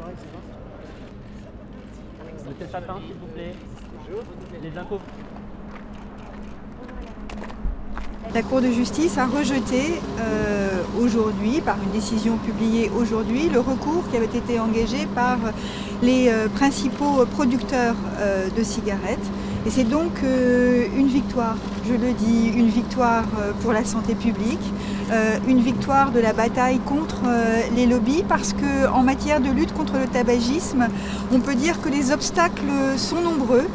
oreilles, c'est ça? Monsieur Sapin, s'il vous plaît. Bonjour. Les impôts. La Cour de justice a rejeté aujourd'hui, par une décision publiée aujourd'hui, le recours qui avait été engagé par les principaux producteurs de cigarettes. Et c'est donc une victoire, je le dis, une victoire pour la santé publique, une victoire de la bataille contre les lobbies, parce qu'en matière de lutte contre le tabagisme, on peut dire que les obstacles sont nombreux.